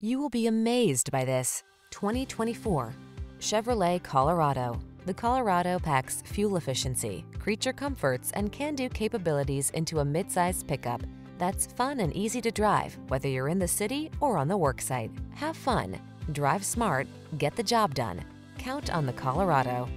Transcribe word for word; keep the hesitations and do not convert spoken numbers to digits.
You will be amazed by this twenty twenty-four Chevrolet Colorado. The Colorado packs fuel efficiency, creature comforts, and can-do capabilities into a midsize pickup that's fun and easy to drive, whether you're in the city or on the worksite. Have fun, drive smart, get the job done. Count on the Colorado.